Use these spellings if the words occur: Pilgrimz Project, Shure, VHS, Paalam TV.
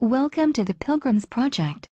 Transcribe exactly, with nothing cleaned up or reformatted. Welcome to the Pilgrimz Project.